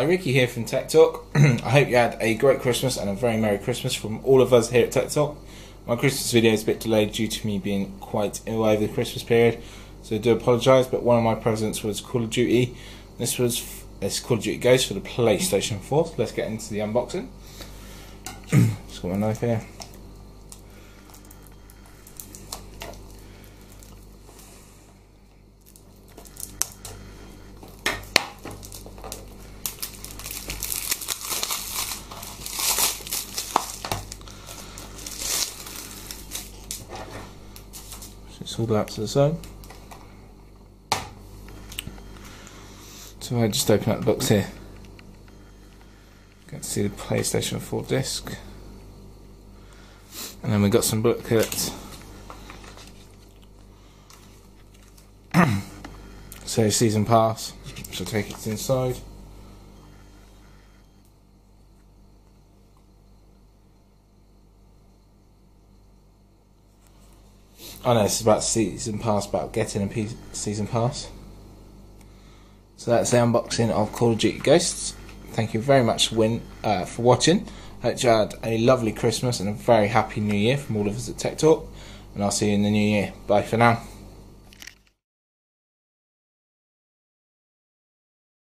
Hi, Ricky here from Tech Talk. I hope you had a great Christmas and a very Merry Christmas from all of us here at Tech Talk. My Christmas video is a bit delayed due to me being quite ill over the Christmas period, so I do apologise, but one of my presents was Call of Duty. This was Call of Duty Ghosts for the PlayStation 4. So let's get into the unboxing. Just got my knife here. It's all that to the side. So I just open up the box here. You can see the PlayStation 4 disc. And then we've got some booklets. So season pass. So take it inside. I know it's about season pass, about getting a season pass. So that's the unboxing of Call of Duty Ghosts. Thank you very much for watching. Hope you had a lovely Christmas and a very happy New Year from all of us at Tech Talk. And I'll see you in the New Year. Bye for now.